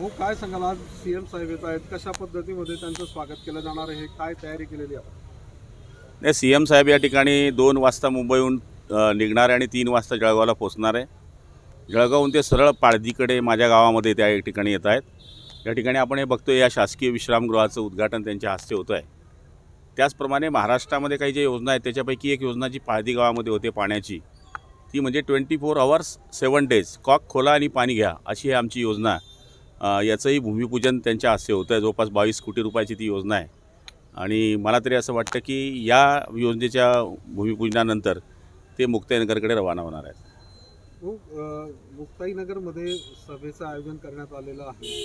वो काय सांगाल आज सीएम साहेब येत आहेत, कशा पद्धतीमध्ये त्यांचं स्वागत केलं जाणार आहे, काय तयारी केलेली आहे? नाही, सीएम साहेब या ठिकाणी 2 वाजता मुंबईहून निघणार आणि 3 वाजता जळगावला पोहोचणार आहे। जळगावहून ते सरळ पाळदीकडे माझ्या गावामध्ये त्या एक ठिकाणी येत आहेत। या ठिकाणी आपण हे बघतोय, या शासकीय विश्रामगृहाचं उद्घाटन त्यांच्या हस्ते होतं आहे। त्याचप्रमाणे महाराष्ट्रामध्ये काही जे योजना आहेत त्याच्यापैकी एक योजना जी पाळदी गावामध्ये होते पाण्याची, ती म्हणजे 24 hours 7 days कॉक खोला आणि पाणी घ्या अशी ही आमची योजना, याचंही भूमिपूजन त्यांच्या हस्ते होतं आहे। जवळपास 22 कोटी रुपयाची ती योजना आहे आणि मला तरी असं वाटतं की या योजनेच्या भूमिपूजनानंतर ते मुक्ताई नगरकडे रवाना होणार आहेत। मुक्ताई नगरमध्ये सभेचं आयोजन करण्यात आलेलं आहे,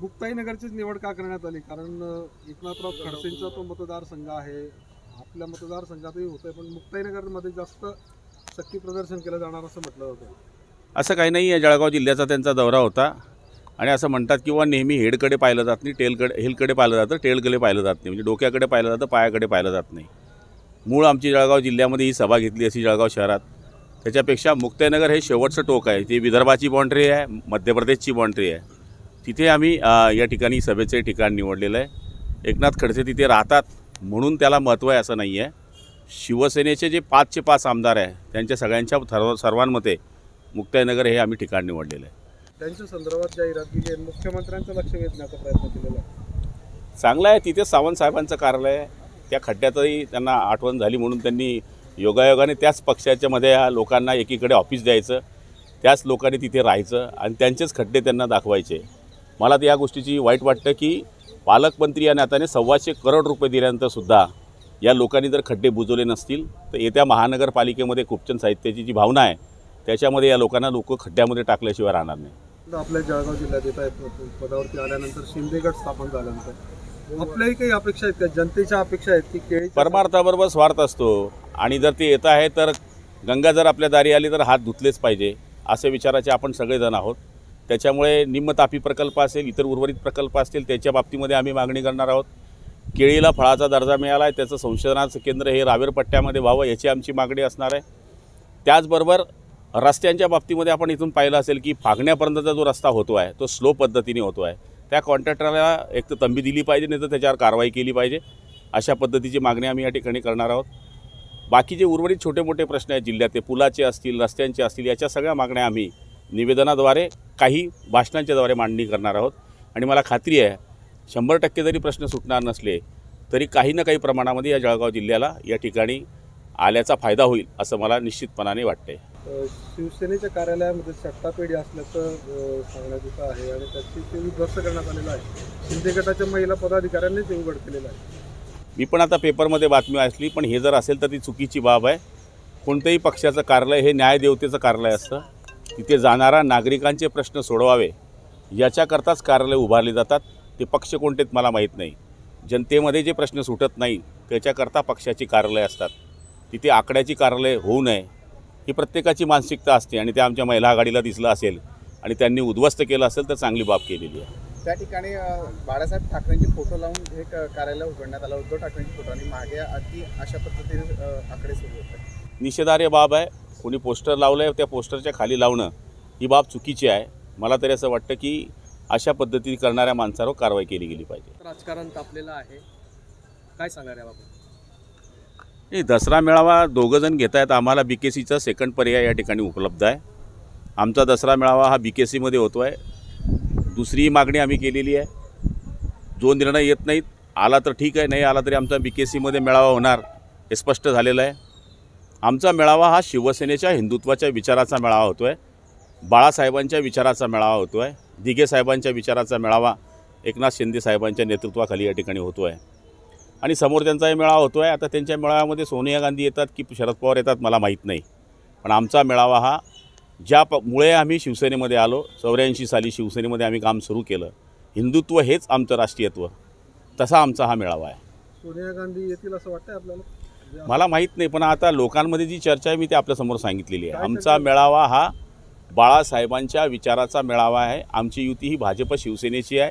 मुक्ताई नगरचीच निवड का करण्यात आली? कारण एकनाथराव खडसेंचा तो मतदारसंघ आहे, आपल्या मतदारसंघातही होतं आहे, पण मुक्ताई नगरमध्ये जास्त शक्ती प्रदर्शन केलं जाणार असं म्हटलं होतं। असं काही नाही आहे, जळगाव जिल्ह्याचा त्यांचा दौरा होता आणि असं म्हणतात की वा नेहमी हेडकडे पाहिलं जात नाही, हेलकडे पाहिलं जातं, टेलकडे पाहिलं जात नाही, म्हणजे डोक्याकडे पाहिलं जातं, पायाकडे पाहिलं जात नाही। मूळ आमची जळगाव जिल्ह्यामध्ये ही सभा घेतली अशी जळगाव शहरात, त्याच्यापेक्षा मुक्ताईनगर हे शेवटचं टोक आहे, ती विदर्भाची बाँड्री आहे, मध्य प्रदेशची बाँड्री आहे, तिथे आम्ही या ठिकाणी सभेचे ठिकाण निवडलेलं आहे। एकनाथ खडसे तिथे राहतात म्हणून त्याला महत्त्व आहे असं नाही आहे। शिवसेनेचे जे 5चे 5 आमदार आहे त्यांच्या सगळ्यांच्या सर्वांमते मुक्ताईनगर हे आम्ही ठिकाण निवडलेलं आहे। त्यांच्या संदर्भात जाहिरात दिली आहे, मुख्यमंत्र्यांचं लक्ष वेधण्याचा प्रयत्न केलेला आहे, चांगला आहे। तिथे सावंतसाहेबांचं कार्यालय आहे, त्या खड्ड्यातही त्यांना आठवण झाली म्हणून त्यांनी योगायोगाने त्याच पक्षाच्यामध्ये ह्या लोकांना एकीकडे ऑफिस द्यायचं, त्याच लोकांनी तिथे राहायचं आणि त्यांचेच खड्डे त्यांना दाखवायचे। मला तर या गोष्टीची वाईट वाटतं की पालकमंत्री या नात्याने 125 करोड रुपये दिल्यानंतरसुद्धा या लोकांनी जर खड्डे बुजवले नसतील तर येत्या महानगरपालिकेमध्ये कुपचन साहित्याची जी भावना आहे त्याच्यामध्ये या लोकांना खड्ड्यामध्ये टाकल्याशिवाय राहणार नाही। आपल्या जळगाव जिल्ह्यात येत आहेत, पदावरती आल्यानंतर शिंदे गट स्थापन झाल्यानंतर आपल्याही काही अपेक्षा आहेत का? जनतेच्या अपेक्षा आहेत की केळी परमार्थाबरोबर स्वार्थ असतो आणि जर ते येत आहे तर गंगा जर आपल्या दारी आली तर हात धुतलेच पाहिजे असे विचाराचे आपण सगळेजण आहोत। त्याच्यामुळे निम्नतापी प्रकल्प असेल, इतर उर्वरित प्रकल्प असतील त्याच्या बाबतीमध्ये आम्ही मागणी करणार आहोत। केळीला फळाचा दर्जा मिळाला आहे, त्याचं संशोधनाचं केंद्र हे रावेर पट्ट्यामध्ये व्हावं याची आमची मागणी असणार आहे। त्याचबरोबर रस्त्यांच्या बाबतीमध्ये आपण इथून पाहिलं असेल की फागण्यापर्यंतचा जो रस्ता होतो आहे तो स्लो पद्धतीने होतो आहे, त्या कॉन्ट्रॅक्टरला एक तर तंबी दिली पाहिजे नाही तर त्याच्यावर कारवाई केली पाहिजे, अशा पद्धतीची मागणी आम्ही या ठिकाणी करणार आहोत। बाकी जे उर्वरित छोटे मोठे प्रश्न आहेत जिल्ह्यात, ते पुलाचे असतील, रस्त्यांचे असतील, याच्या सगळ्या मागण्या आम्ही निवेदनाद्वारे काही भाषणांच्याद्वारे मांडणी करणार आहोत आणि मला खात्री आहे 100% जरी प्रश्न सुटणार नसले तरी काही ना काही प्रमाणामध्ये या जळगाव जिल्ह्याला या ठिकाणी आल्याचा फायदा होईल असं मला निश्चितपणाने वाटते। शिवसेनेच्या कार्यालयामध्ये सट्टापेढी असल्याचं सांगण्यात येत आहे आणि त्याची ते उद्ध्वस्त करण्यात आलेलं आहे, शिंदे गटाच्या महिला पदाधिकाऱ्यांनी ते उघड केलेलं आहे। मी पण आता पेपरमध्ये बातमी वाचली, पण हे जर असेल तर ती चुकीची बाब आहे। कोणत्याही पक्षाचं कार्यालय हे न्यायदेवतेचं कार्यालय असतं, तिथे जाणारा नागरिकांचे प्रश्न सोडवावे याच्याकरताच कार्यालय उभारले जातात। ते पक्ष कोणतेत मला माहीत नाही, जनतेमध्ये जे प्रश्न सुटत नाही त्याच्याकरता पक्षाची कार्यालय असतात, तिथे आकड्याची कार्यालय होऊ नये ही प्रत्येकाची मानसिकता असते आणि त्या आमच्या महिला आघाडीला दिसलं असेल आणि त्यांनी उद्ध्वस्त केलं असेल तर चांगली बाब केलेली आहे। त्या ठिकाणी बाळासाहेब ठाकरेंचे फोटो लावून हे कार्यालय उघडण्यात आलं, उद्धव ठाकरेंचे फोटो आणि मागे अगदी अशा पद्धतीने आकडे सुरू होतात। निषेधार्ह बाब आहे, कोणी पोस्टर लावलं आहे त्या पोस्टरच्या खाली लावणं ही बाब चुकीची आहे। मला तरी असं वाटतं की अशा पद्धतीने करणाऱ्या माणसावर कारवाई केली गेली पाहिजे। राजकारण तापलेलं आहे, काय सांगणार आहे बाबा? नाही, दसरा मेळावा 2 जण घेत आहेत, आम्हाला बीकेसीचा सेकंड पर्याय या ठिकाणी उपलब्ध आहे। आमचा दसरा मेळावा हा बीकेसीमध्ये होतो आहे। दुसरी मागणी आम्ही केलेली आहे, जो निर्णय येत नाहीत आला तर ठीक आहे, नाही आला तरी आमचा बीकेसीमध्ये मेळावा होणार हे स्पष्ट झालेलं आहे। आमचा मेळावा हा शिवसेनेच्या हिंदुत्वाच्या विचाराचा मेळावा होतो आहे, बाळासाहेबांच्या विचाराचा मेळावा होतो आहे, दिघे साहेबांच्या विचाराचा मेळावा एकनाथ शिंदे साहेबांच्या नेतृत्वाखाली या ठिकाणी होतो आहे आणि समोर त्यांचाही मेळावा होतो आहे। आता त्यांच्या मेळाव्यामध्ये सोनिया गांधी येतात की शरद पवार येतात मला माहीत नाही, पण आमचा मेळावा हा ज्यामुळे आम्ही शिवसेनेमध्ये आलो, 84 साली शिवसेनेमध्ये आम्ही काम सुरू केलं, हिंदुत्व हेच आमचं राष्ट्रीयत्व, तसा आमचा हा मेळावा आहे। सोनिया गांधी येतील असं वाटतं आपल्याला? मला माहीत नाही, पण आता लोकांमध्ये जी चर्चा आहे मी ते आपल्यासमोर सांगितलेली आहे। आमचा मेळावा हा बाळासाहेबांच्या विचाराचा मेळावा आहे, आमची युती ही भाजप शिवसेनेची आहे,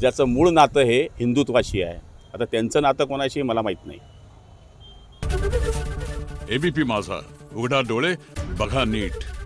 ज्याचं मूळ नातं हे हिंदुत्वाशी आहे। आता त्यांचं नातं कोणाशी मला माहीत नाही। ABP माझा, उघडा डोळे बघा नीट।